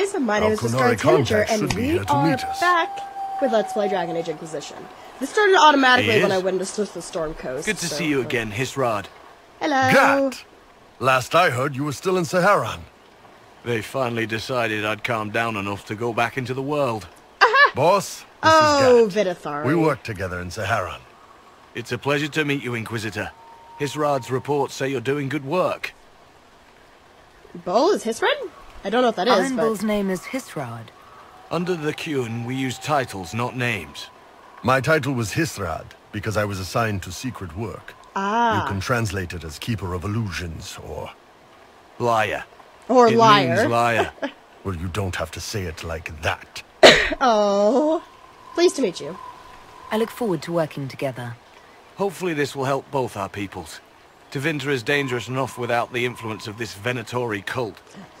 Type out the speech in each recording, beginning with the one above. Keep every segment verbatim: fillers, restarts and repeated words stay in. guys, my name is Miss Scarlet Tanager, and we are back with Let's Play Dragon Age Inquisition. This started automatically when I went to the Storm Coast. Good to so, see you uh, again, Hissrad. Hello. Gat. Last I heard, you were still in Saharan. They finally decided I'd calmed down enough to go back into the world. Uh-huh. Boss, this oh, is Gat. Venatori. We worked together in Saharan. It's a pleasure to meet you, Inquisitor. Hissrad's reports say you're doing good work. Bull is Hissrad? I don't know if that is, Iron but... Bull's name is Hissrad. Under the Qun, we use titles, not names. My title was Hissrad, because I was assigned to secret work. Ah. You can translate it as Keeper of Illusions, or... Liar. Or it liar. It means liar. Well, you don't have to say it like that. Oh. Pleased to meet you. I look forward to working together. Hopefully this will help both our peoples. Tevinter is dangerous enough without the influence of this Venatori cult. Yeah.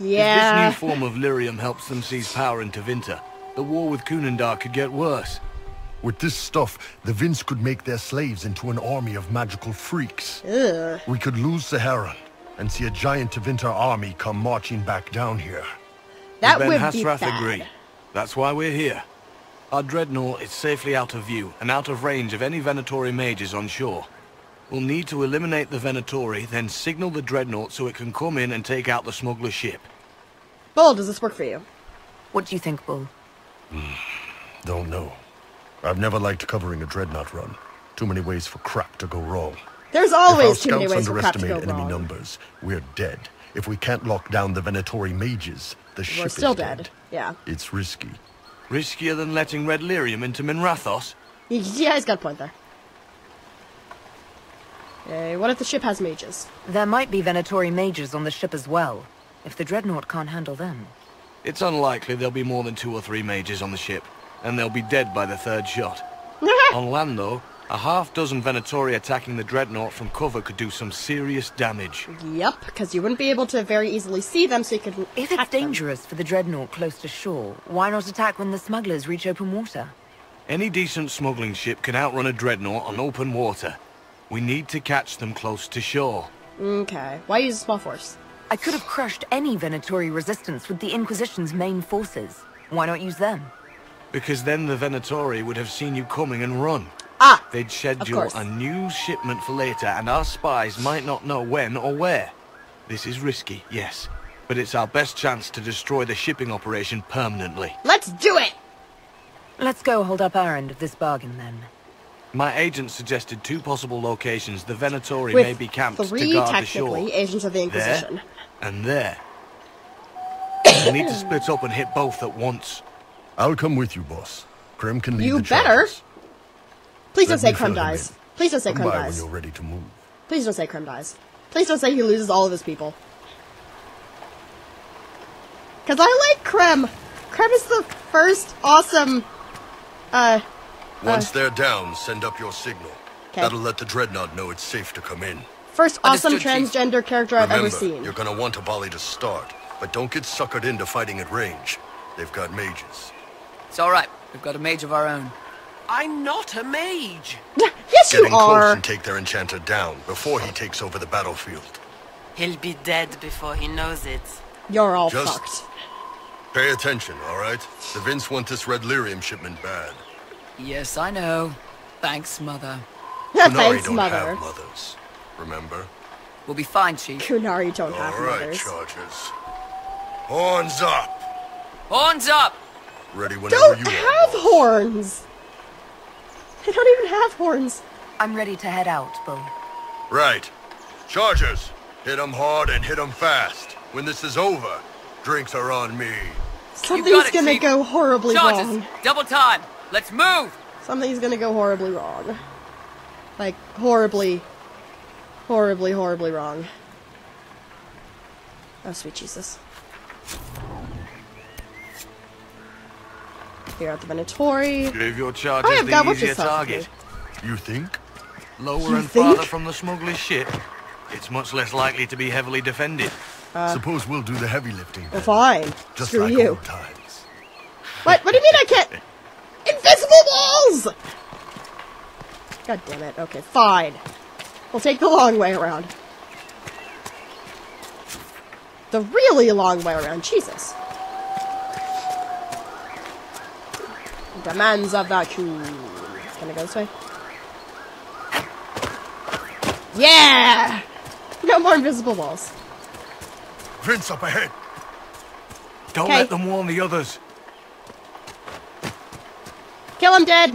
If this new form of Lyrium helps them seize power in Tevinter, the war with Kunandar could get worse. With this stuff, the Vince could make their slaves into an army of magical freaks. Ugh. We could lose Saharan and see a giant Tevinter army come marching back down here. That would be bad. Ben-Hassrath agree. That's why we're here. Our dreadnought is safely out of view and out of range of any Venatori mages on shore. We'll need to eliminate the Venatori, then signal the dreadnought so it can come in and take out the smuggler ship. Bull, does this work for you? What do you think, Bull? Mm, don't know. I've never liked covering a dreadnought run. Too many ways for crap to go wrong. There's always too many ways for crap to go wrong. If our scouts underestimate enemy numbers, we're dead. If we can't lock down the Venatori mages, the ship is dead. We're still dead. Yeah. It's risky. Riskier than letting Red Lyrium into Minrathos? Yeah, he's got a point there. Uh, what if the ship has mages? There might be Venatori mages on the ship as well, if the dreadnought can't handle them. It's unlikely there'll be more than two or three mages on the ship, and they'll be dead by the third shot. On land, though, a half dozen Venatori attacking the dreadnought from cover could do some serious damage. Yep, because you wouldn't be able to very easily see them, so you could attack If it's dangerous them. for the dreadnought close to shore, why not attack when the smugglers reach open water? Any decent smuggling ship can outrun a dreadnought on open water. We need to catch them close to shore. Okay. Why use a small force? I could have crushed any Venatori resistance with the Inquisition's main forces. Why not use them? Because then the Venatori would have seen you coming and run. Ah! They'd schedule a new shipment for later, and our spies might not know when or where. This is risky, yes. But it's our best chance to destroy the shipping operation permanently. Let's do it! Let's go hold up our end of this bargain, then. My agent suggested two possible locations the Venatori With may be camped three, to guard the shore. Agents of the Inquisition. There and there. We need to split up and hit both at once. I'll come with you, boss. Krem can lead you the better. Please don't, Please don't say Krem dies. Please don't say Krem dies. You're ready to move. Please don't say Krem dies. Please don't say he loses all of his people. Cause I like Krem. Krem is the first awesome. Uh. Once uh, they're down, send up your signal. Kay. That'll let the Dreadnought know it's safe to come in. First awesome transgender Chief. character Remember, I've ever seen. You're gonna want a volley to start, but don't get suckered into fighting at range. They've got mages. It's alright, we've got a mage of our own. I'm not a mage! Yes, you are! Get in close and take their enchanter down before he takes over the battlefield. He'll be dead before he knows it. You're all Just fucked. Pay attention, alright? The Vince want this Red Lyrium shipment bad. Yes, I know. Thanks, Mother. Qunari don't mother. have mothers, remember? We'll be fine, Chief. Qunari don't All have right, mothers. All right, Chargers. Horns up! Horns up! Ready whenever don't you Don't have are, horns! They don't even have horns. I'm ready to head out, Bo. Right. Chargers, hit them hard and hit them fast. When this is over, drinks are on me. Something's it, gonna Chief. go horribly Chargers, wrong. Double time! Let's move! Something's gonna go horribly wrong. Like, horribly, horribly, horribly wrong. Oh, sweet Jesus. Here at the Venatori. Give your Chargers oh, the easier target. You think? Lower you and think? farther from the smuggler's ship. It's much less likely to be heavily defended. Uh, Suppose we'll do the heavy lifting. Well, fine. Just Screw like you. old times. What? What do you mean I can't? Invisible walls! God damn it. Okay, fine. We'll take the long way around. The really long way around. Jesus. Demands a vacuum. Can I go this way? Yeah! No more invisible walls. Prince up ahead. Don't Kay. Let them warn the others. Kill him dead.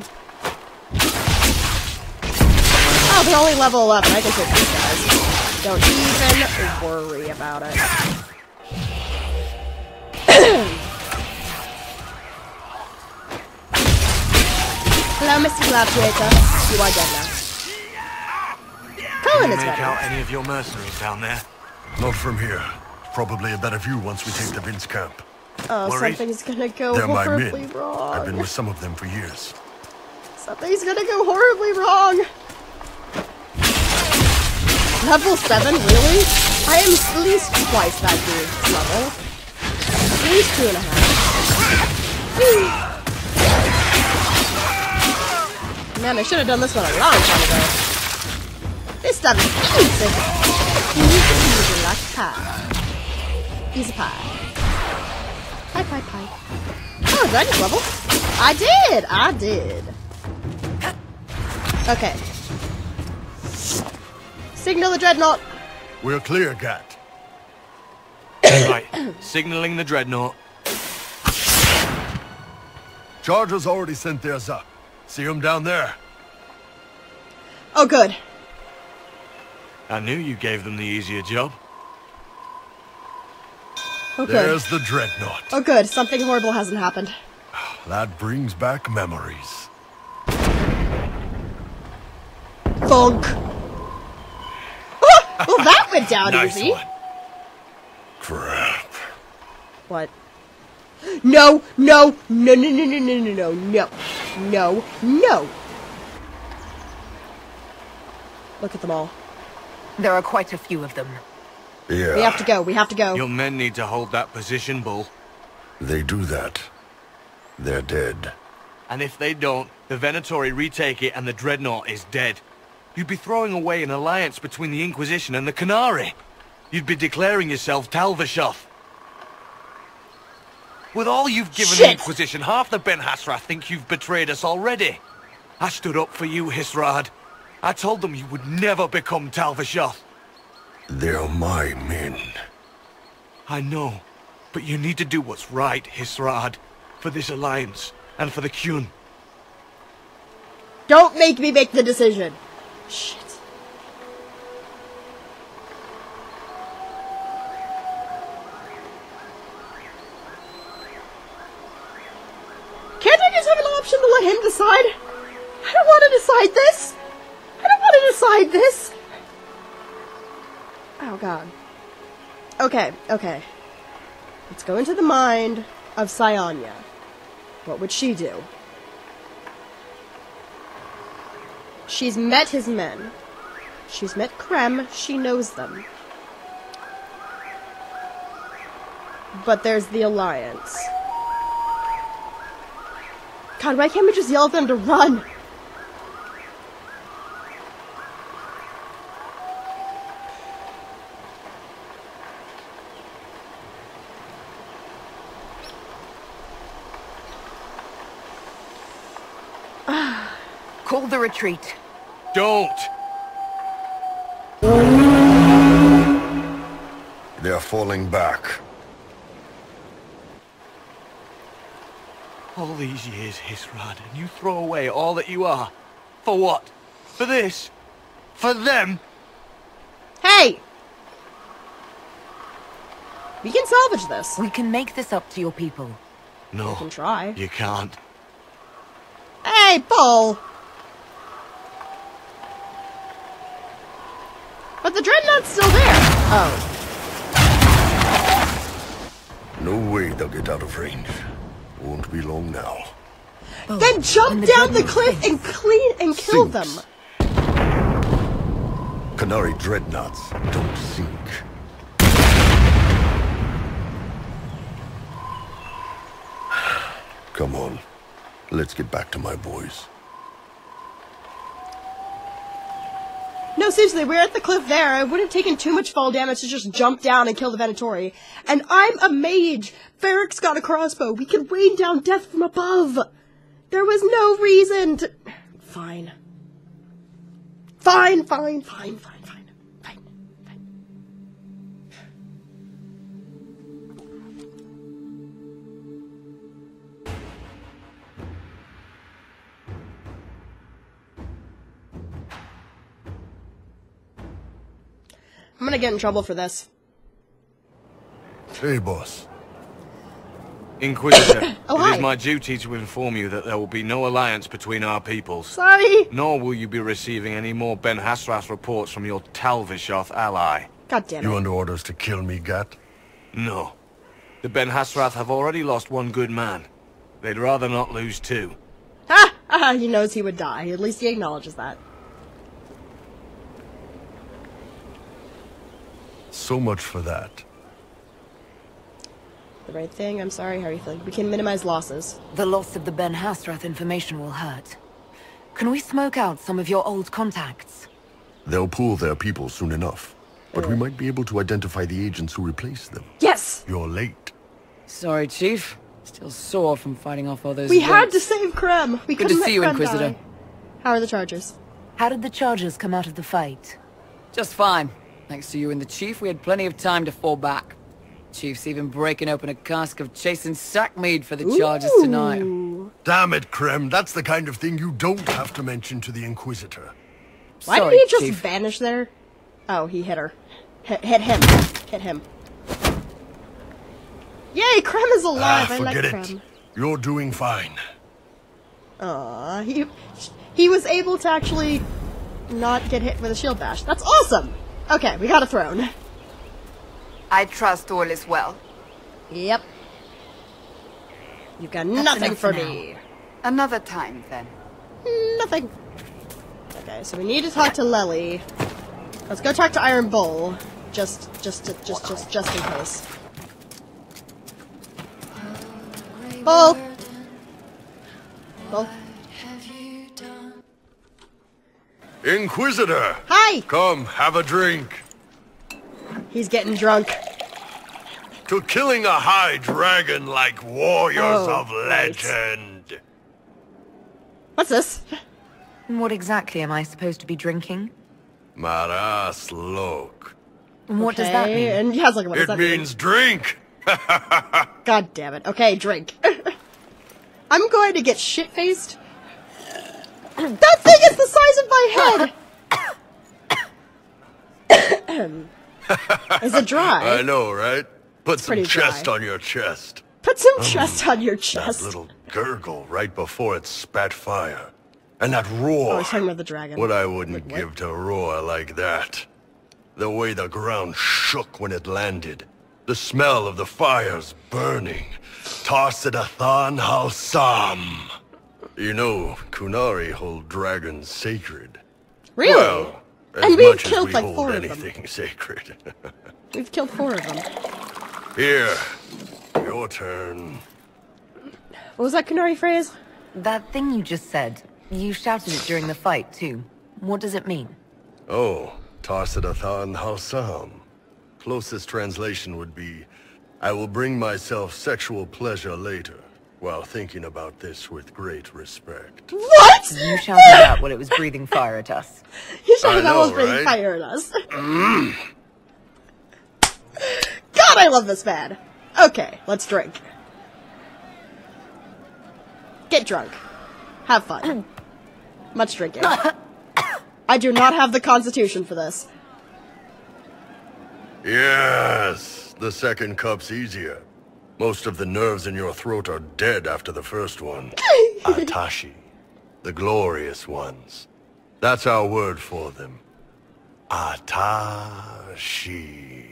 Oh, they're only level up. I can hit these guys. Don't even worry about it. Hello, Mister Gladiator. You are dead now. Cullen is ready. Make out any of your mercenaries down there? Not from here. Probably a better view once we take the Vince camp. Oh, worried? Something's gonna go They're horribly my men. Wrong. I've been with some of them for years. Something's gonna go horribly wrong. Level seven, really? I am at least twice that dude's level. At least two and a half. Man, I should have done this one a long time ago. This stuff is easy. Easy like pie. Easy pie. Pie, pie, pie. Oh, did I just level? I did! I did. Okay. Signal the Dreadnought. We're clear, Gat. Right. Signaling the Dreadnought. Chargers already sent theirs up. See them down there. Oh, good. I knew you gave them the easier job. Oh, there's the Dreadnought. Oh good, something horrible hasn't happened. That brings back memories. Bonk. Oh, well, that went down nice easy. One. Crap. What? No, no, no, no, no, no, no, no, no, no, no. Look at them all. There are quite a few of them. Yeah. We have to go, we have to go. Your men need to hold that position, Bull. They do that. They're dead. And if they don't, the Venatori retake it and the Dreadnought is dead. You'd be throwing away an alliance between the Inquisition and the Qunari. You'd be declaring yourself Tal-Vashoth. With all you've given Shit. The Inquisition, half the Ben-Hassrath think you've betrayed us already. I stood up for you, Hissrad. I told them you would never become Tal-Vashoth. They're my men. I know, but you need to do what's right, Hissrad, for this alliance and for the Qun. Don't make me make the decision. Shit. Can't I just have an option to let him decide? I don't want to decide this. I don't want to decide this. Oh god. Okay, okay. Let's go into the mind of Sayanya. What would she do? She's met his men. She's met Krem. She knows them. But there's the alliance. God, why can't we just yell at them to run? Call the retreat. Don't! They're falling back. All these years, Hissrad, and you throw away all that you are. For what? For this? For them? Hey! We can salvage this. We can make this up to your people. No. We can try. You can't. Hey, Paul! But the Dreadnought's still there! Oh. No way they'll get out of range. Won't be long now. Oh, then jump down the, the cliff and clean and kill sinks. Them! Qunari Dreadnoughts don't sink. Come on. Let's get back to my boys. No, seriously, we're at the cliff there. It would have taken too much fall damage to just jump down and kill the Venatori. And I'm a mage. Ferrix got a crossbow. We can rain down death from above. There was no reason to... Fine. Fine, fine, fine, fine, fine, fine, fine. I'm gonna get in trouble for this. Hey, boss. Inquisitor, oh, it is my duty to inform you that there will be no alliance between our peoples. Sorry. Nor will you be receiving any more Ben-Hassrath reports from your Tal-Vashoth ally. God damn it. You under orders to kill me, Gat? No. The Ben-Hassrath have already lost one good man. They'd rather not lose two. Ha! Ah, he knows he would die. At least he acknowledges that. So much for that. The right thing? I'm sorry, how are you feeling? We can minimize losses. The loss of the Ben-Hassrath information will hurt. Can we smoke out some of your old contacts? They'll pool their people soon enough. But Ugh. we might be able to identify the agents who replaced them. Yes! You're late. Sorry, Chief. Still sore from fighting off all those... We had to save Krem! We couldn't let Krem die. Good to see you, Inquisitor. How are the Chargers? How did the Chargers come out of the fight? Just fine. Thanks to you and the Chief, we had plenty of time to fall back. Chief's even breaking open a cask of chasing sackmead for the Chargers tonight. Damn it, Krem. That's the kind of thing you don't have to mention to the Inquisitor. Why Sorry, did he just Chief. vanish there? Oh, he hit her. H hit him. Hit him. Yay, Krem is alive. Ah, forget I like Krem. It. You're doing fine. Aw, he, he was able to actually not get hit with a shield bash. That's awesome. Okay, we got a throne. I trust Orlais well. Yep. You've got That's nothing for now. me. Another time, then. Nothing. Okay, so we need to talk to Leli. Let's go talk to Iron Bull. Just, just, just, just, just, just in case. Bull. Bull. Inquisitor. Hi. Come, have a drink. He's getting drunk. To killing a high dragon like warriors oh, of legend. Right. What's this? What exactly am I supposed to be drinking? Maras Lok. What okay. does that mean? And yes, like, what does it that means mean? Drink. God damn it. Okay, drink. I'm going to get shit-faced. That thing is the size of my head! Is it dry? I know, right? Put it's some chest dry. on your chest. Put some mm, chest on your chest. That little gurgle right before it spat fire. And that roar. Oh, I was talking about the dragon. What I wouldn't like, give to roar like that. The way the ground shook when it landed. The smell of the fires burning. Taarsidath-an halsaam. You know, Qunari hold dragons sacred. Really? Well, As and we've killed we like four of them. Sacred. We've killed four of them. Here, your turn. What was that Qunari phrase? That thing you just said. You shouted it during the fight too. What does it mean? Oh, Taarsidath-an halsaam. Closest translation would be, I will bring myself sexual pleasure later, while thinking about this with great respect. What? You shouted out while it was breathing fire at us. You shouted out while it was breathing fire at us. Mm. God, I love this man. Okay, let's drink. Get drunk. Have fun. Much drinking. I do not have the constitution for this. Yes, the second cup's easier. Most of the nerves in your throat are dead after the first one. Atashi. The glorious ones. That's our word for them. Atashi.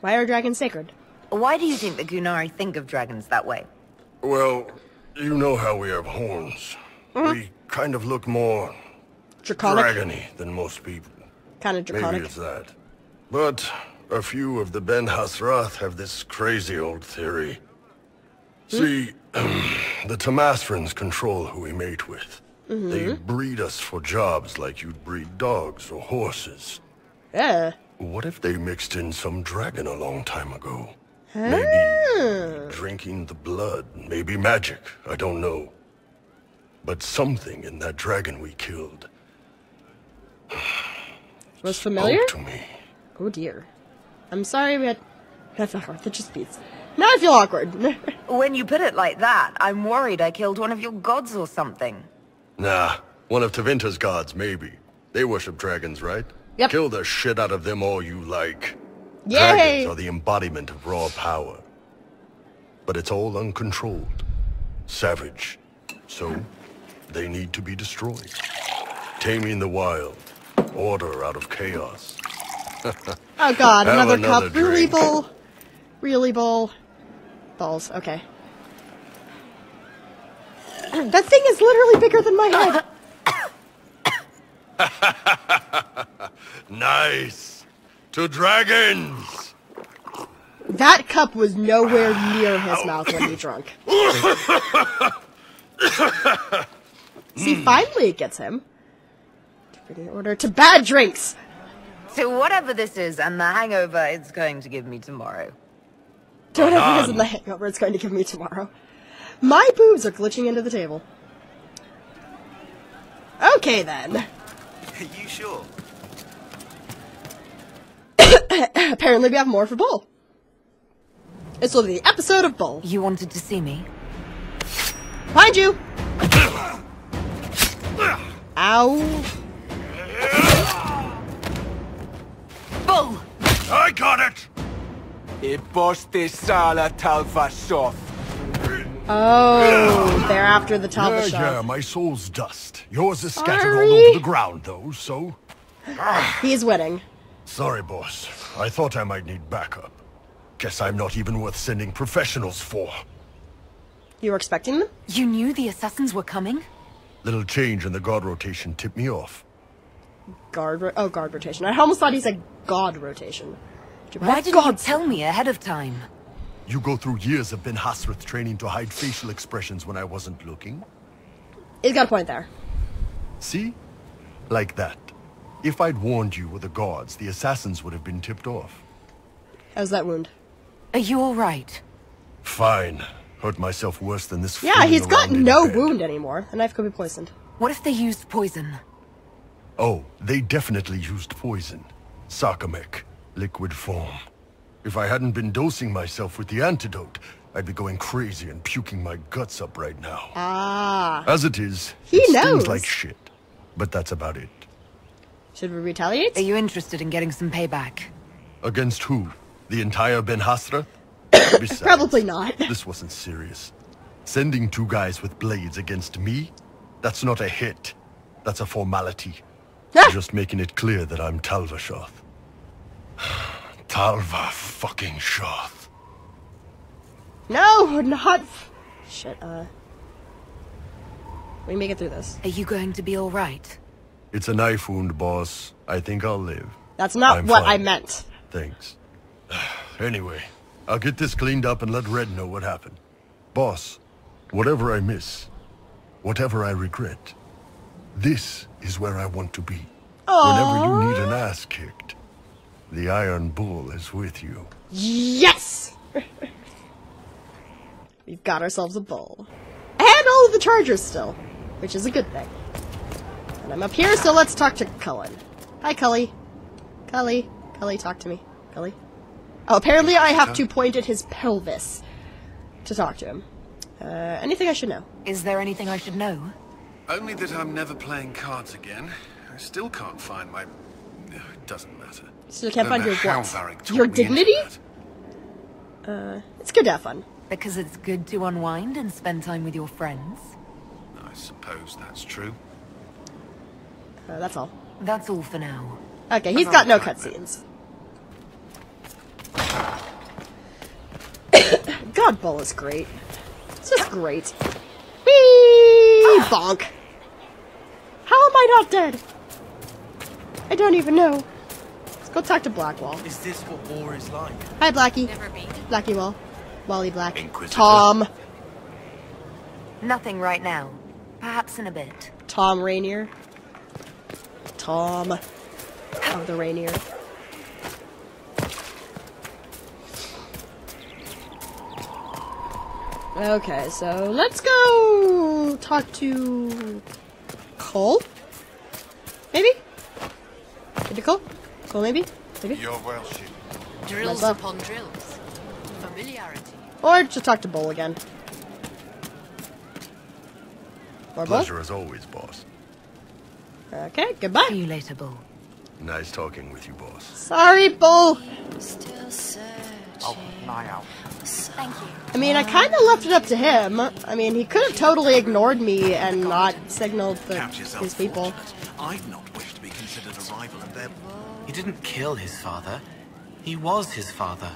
Why are dragons sacred? Why do you think the Qunari think of dragons that way? Well, you know how we have horns. Mm-hmm. We kind of look more... Draconic? Dragony than most people. Kind of draconic. Maybe it's that. But... a few of the Ben-Hassrath have this crazy old theory. See, mm-hmm. the Tamasrans control who we mate with. Mm-hmm. They breed us for jobs like you'd breed dogs or horses. Yeah. What if they mixed in some dragon a long time ago? Maybe ah. drinking the blood, maybe magic, I don't know. but something in that dragon we killed was familiar to me. Oh dear. I'm sorry, but that's awkward. That just beats. Now I feel awkward. When you put it like that, I'm worried I killed one of your gods or something. Nah, one of Tevinter's gods, maybe. They worship dragons, right? Yep. Kill the shit out of them all you like. Yay! Dragons are the embodiment of raw power. But it's all uncontrolled. Savage. So, they need to be destroyed. Taming the wild. Order out of chaos. Oh god, another, another cup. Really bull. Really bull. Balls, okay. That thing is literally bigger than my head. Nice. To dragons. That cup was nowhere near his mouth when he drunk. See, finally it gets him. To bring the order to bad drinks. So whatever this is and the hangover it's going to give me tomorrow. To whatever it is and the hangover it's going to give me tomorrow. My boobs are glitching into the table. Okay then. Are you sure? Apparently we have more for Bull. This will be the episode of Bull. You wanted to see me? Find you! Ow. Bull! I got it! Iboste sala Tal-Vashoth. Oh, they're after the Tal-Vashoth. Yeah, yeah, my soul's dust. Yours is scattered all over the ground, though, so... He's winning. Sorry, boss. I thought I might need backup. Guess I'm not even worth sending professionals for. You were expecting them? You knew the assassins were coming? Little change in the guard rotation tipped me off. Guard ro- oh, guard rotation. I almost thought he said god rotation. Why didn't you tell me ahead of time? You go through years of Ben-Hassrath training to hide facial expressions when I wasn't looking? He's got a point there. See? Like that. If I'd warned you or the guards, the assassins would have been tipped off. How's that wound? Are you alright? Fine. Hurt myself worse than this. Yeah, he's got no wound anymore. The knife could be poisoned. What if they used poison? Oh, they definitely used poison. Sarkamek, liquid form. If I hadn't been dosing myself with the antidote, I'd be going crazy and puking my guts up right now. Ah. As it is, he it knows. Stings like shit. But that's about it. Should we retaliate? Are you interested in getting some payback? Against who? The entire Ben-Hassrath? Besides, probably not. This wasn't serious. Sending two guys with blades against me? That's not a hit. That's a formality. Just making it clear that I'm Tal-Vashoth. Tal-Va-fucking-Shoth. No, not... Shit, uh... we make it through this. Are you going to be alright? It's a knife wound, boss. I think I'll live. That's not I'm what fine. I meant. Thanks. Anyway, I'll get this cleaned up and let Red know what happened. Boss, whatever I miss, whatever I regret... this is where I want to be. Aww. Whenever you need an ass kicked, the Iron Bull is with you. Yes! We've got ourselves a bull. And all of the Chargers still, which is a good thing. And I'm up here, so let's talk to Cullen. Hi, Cully. Cully. Cully, talk to me. Cully. Oh, apparently I have to point at his pelvis to talk to him. Uh, anything I should know? Is there anything I should know? Only that I'm never playing cards again. I still can't find my... No, it doesn't matter. So you can't find your what? Your dignity? Uh, it's good to have fun. Because it's good to unwind and spend time with your friends. I suppose that's true. Uh, that's all. That's all for now. Okay, he's got no cutscenes. God, Bull is great. It's just great. Whee! Bonk. How am I not dead? I don't even know. Let's go talk to Blackwall. Is this what war is like? Hi, Blackie. Blackie Wall. Wally Black. Tom. Nothing right now. Perhaps in a bit. Tom Rainier. Tom. Oh, the Rainier. Okay, so let's go talk to Cole? Maybe? Maybe Cole? Cole maybe? Maybe? Your worship. Drills upon drills. Familiarity. Or just talk to Bull again. Or Pleasure Bull? as always, boss. Okay, goodbye. See you later, Bull. Nice talking with you, boss. Sorry, Bull. Still oh, my Thank you. I mean, I kind of left it up to him. I mean, he could have totally ignored me and not signaled for his people. I'd not wish to be considered a rival of them. He didn't kill his father. He was his father.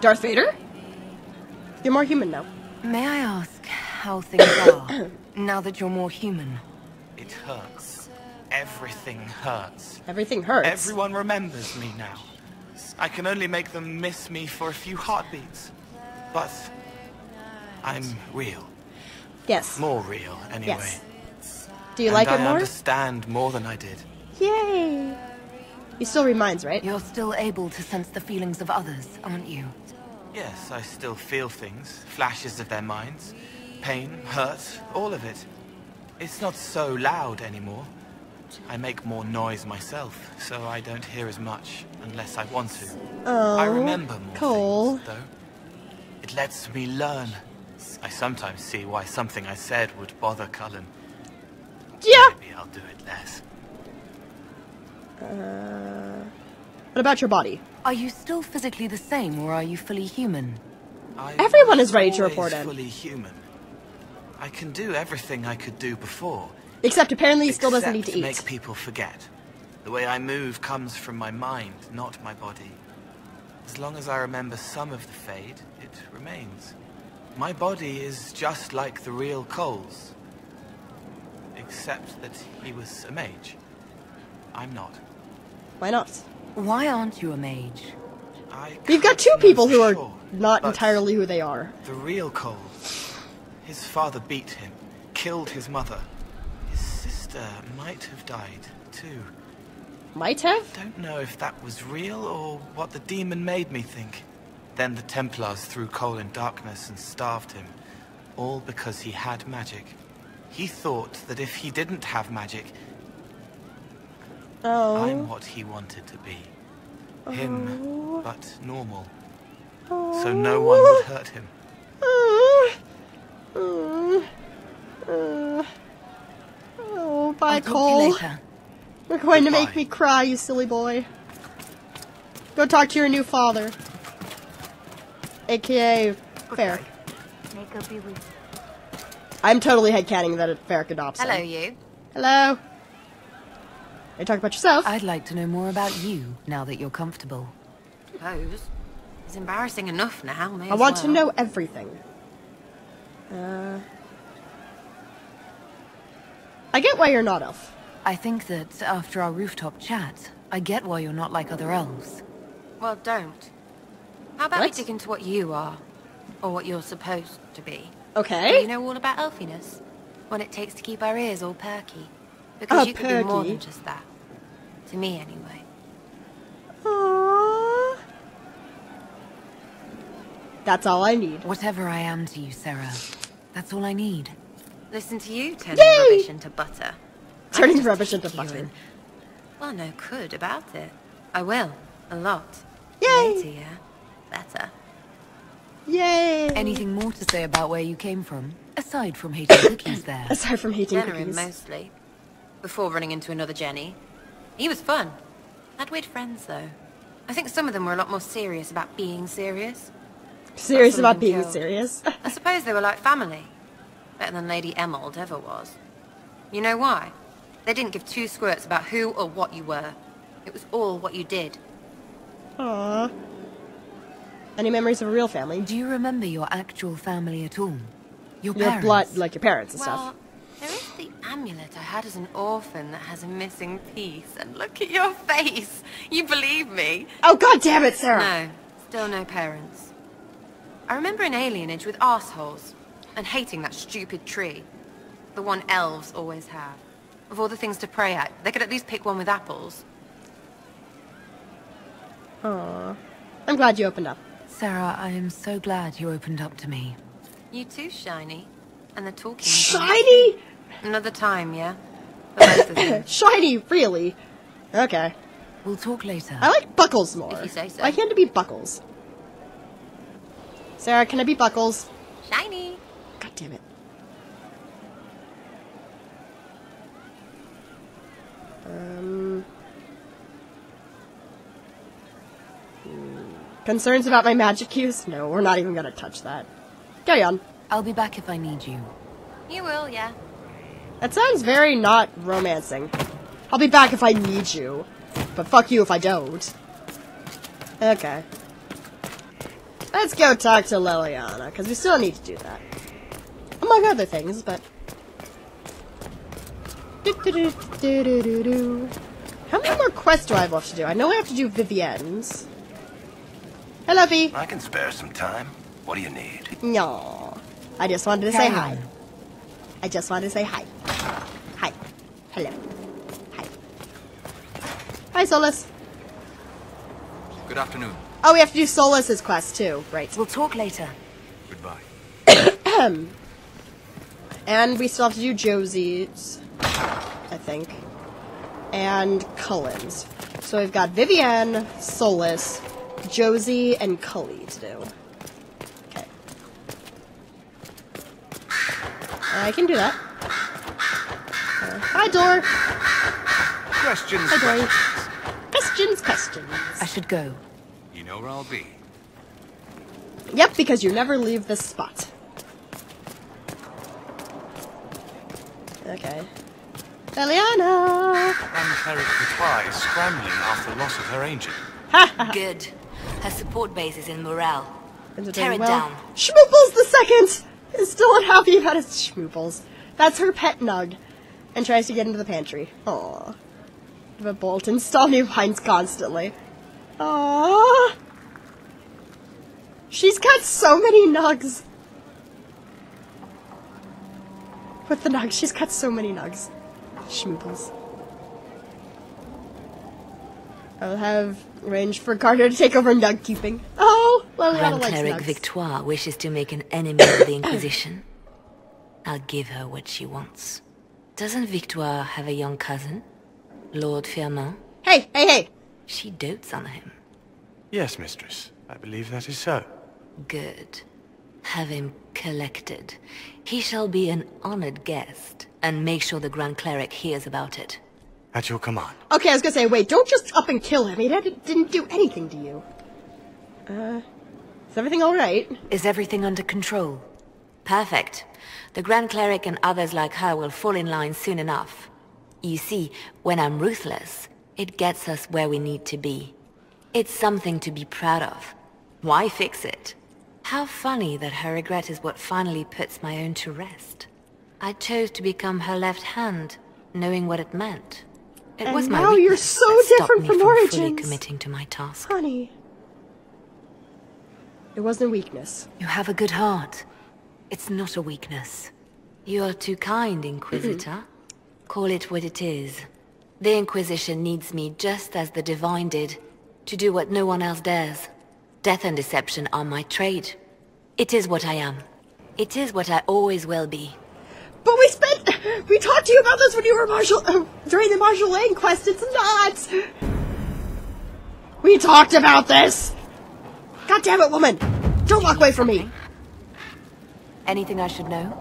Darth Vader? You're more human now. May I ask how things are now that you're more human? It hurts. Everything hurts. Everything hurts. Everyone remembers me now. I can only make them miss me for a few heartbeats. But I'm real. Yes. More real, anyway. Yes. Do you and like it I more? I understand more than I did. Yay! You still reminds, right? You're still able to sense the feelings of others, aren't you? Yes, I still feel things. Flashes of their minds. Pain, hurt, all of it. It's not so loud anymore. I make more noise myself, so I don't hear as much unless I want to. Oh, I remember more Cole. things, though. It lets me learn. I sometimes see why something I said would bother Cullen. Yeah. Maybe I'll do it less. Uh, what about your body? Are you still physically the same, or are you fully human? I Everyone is ready to report in. Fully human. I can do everything I could do before. Except apparently he still doesn't Except need to eat. Make people forget. The way I move comes from my mind, not my body. As long as I remember some of the fade, it remains. My body is just like the real Cole's. Except that he was a mage. I'm not. Why not? Why aren't you a mage? I We've got two people who sure, are not entirely who they are. The real Cole. His father beat him, killed his mother. Uh, might have died, too. Might have? Don't know if that was real or what the demon made me think. Then the Templars threw Cole in darkness and starved him. All because he had magic. He thought that if he didn't have magic... Oh. I'm what he wanted to be. Oh. Him, but normal. Oh. So no one would hurt him. Oh. Oh. Oh. Oh, bye, Cole. You're going Goodbye. to make me cry, you silly boy. Go talk to your new father. A K A Ferric. Okay. I'm totally headcanning that Ferric adopts him. Hello, you. Hello. Are you talking about yourself? I'd like to know more about you, now that you're comfortable. Suppose. It's embarrassing enough now, may I want well. to know everything. Uh... I get why you're not elf. I think that after our rooftop chat, I get why you're not like other elves. Well, don't. How about what? we dig into what you are, or what you're supposed to be? Okay. Do you know all about elfiness? What it takes to keep our ears all perky. Because oh, you could be more than just that. To me, anyway. Aww. That's all I need. Whatever I am to you, Sera, that's all I need. Listen to you turning Yay! rubbish into butter. Turning rubbish into butter. And, well, no could about it. I will. A lot. Yay! Later, better. Yay! Anything more to say about where you came from? Aside from hating cookies there. Aside from hating Venerin, cookies. mostly. Before running into another Jenny. He was fun. Had weird friends, though. I think some of them were a lot more serious about being serious. Serious about being killed. serious? I suppose they were like family. Better than Lady Emerald ever was. You know why? They didn't give two squirts about who or what you were. It was all what you did. Aww. Any memories of a real family? Do you remember your actual family at all? Your, your parents? blood, like your parents and well, stuff. There is the amulet I had as an orphan that has a missing piece. And look at your face. You believe me? Oh, God damn it, Sera. No, still no parents. I remember an alienage with arseholes. And hating that stupid tree. The one elves always have. Of all the things to pray at, they could at least pick one with apples. Aww. I'm glad you opened up. Sera, I am so glad you opened up to me. You too, Shiny. And the talking... Shiny? Another time, yeah? Shiny, really? Okay. We'll talk later. I like Buckles more. If you say so. Why can't it be Buckles? Sera, can I be Buckles? Shiny! God damn it. Um... Concerns about my magic use? No, we're not even gonna touch that. Carry on. I'll be back if I need you. You will, yeah. That sounds very not romancing. I'll be back if I need you. But fuck you if I don't. Okay. Let's go talk to Leliana, because we still need to do that. Among other things, but... How many more quests do I have left to do? I know I have to do Vivienne's. Hello, V. I can spare some time. What do you need? No, I just wanted to say hi. I just wanted to say hi. Hi. Hello. Hi. Hi, Solas. Good afternoon. Oh, we have to do Solas's quest too, right? We'll talk later. Goodbye. And we still have to do Josie's, I think, and Cullen's. So we've got Vivienne, Solas, Josie, and Cully to do. Okay. I can do that. Uh, hi, door! Questions, hi, door. Questions, questions. I should go. You know where I'll be. Yep, because you never leave this spot. Okay. Leliana! Grand Cleric Victoire is scrambling after the loss of her angel. Good. Her support base is in morale. Tear it well. down. Schmooples the second is still unhappy about his Schmooples. That's her pet nug, and tries to get into the pantry. Aww. But Bolton still new hinds constantly. Aww. She's got so many nugs. With the nugs, she's got so many nugs. Schmooples. I'll have range for Carter to take over nug keeping. Oh, well, Grand Cleric Victoire wishes to make an enemy of the Inquisition. I'll give her what she wants. Doesn't Victoire have a young cousin, Lord Firmin? Hey, hey, hey! She dotes on him. Yes, mistress. I believe that is so. Good. Have him collected. He shall be an honored guest, and make sure the Grand Cleric hears about it. At your command. Okay, I was gonna say, wait, don't just up and kill him. He didn't do anything to you. Uh, is everything all right? Is everything under control? Perfect. The Grand Cleric and others like her will fall in line soon enough. You see, when I'm ruthless, it gets us where we need to be. It's something to be proud of. Why fix it? How funny that her regret is what finally puts my own to rest. I chose to become her left hand, knowing what it meant. It and was my now you're so different from, from Origins. Fully committing to my task. Honey. It wasn't a weakness. You have a good heart. It's not a weakness. You are too kind, Inquisitor. Call it what it is. The Inquisition needs me just as the Divine did, to do what no one else dares. Death and deception are my trade. It is what I am. It is what I always will be. But we spent, we talked to you about this when you were Marshall, uh, during the Marshall Lane quest, it's not! We talked about this! God damn it, woman! Don't walk away from me! Anything I should know?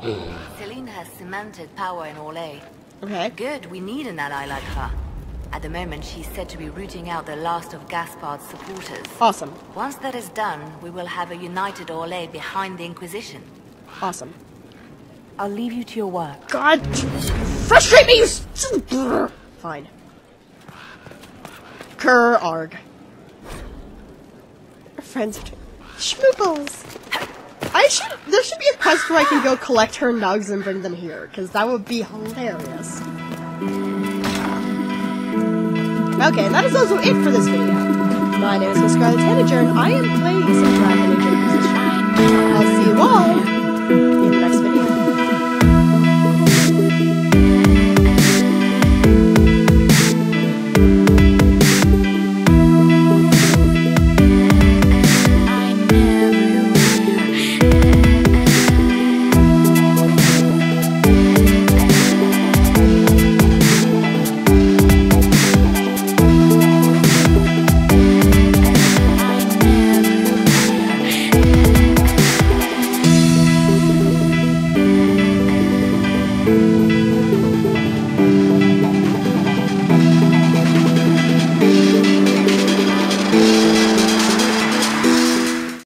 Celene has cemented power in Orlais. Okay. Good, we need an ally like her. At the moment, she's said to be rooting out the last of Gaspard's supporters. Awesome. Once that is done, we will have a united Orlais behind the Inquisition. Awesome. I'll leave you to your work. God, frustrate me, you s- Fine. Kerr arg. Our friends are doing Schmooples! I should- there should be a quest where I can go collect her nugs and bring them here, because that would be hilarious. Okay, and that is also it for this video. My name is Miss Scarlet Tanager, and I am playing some Dragon Age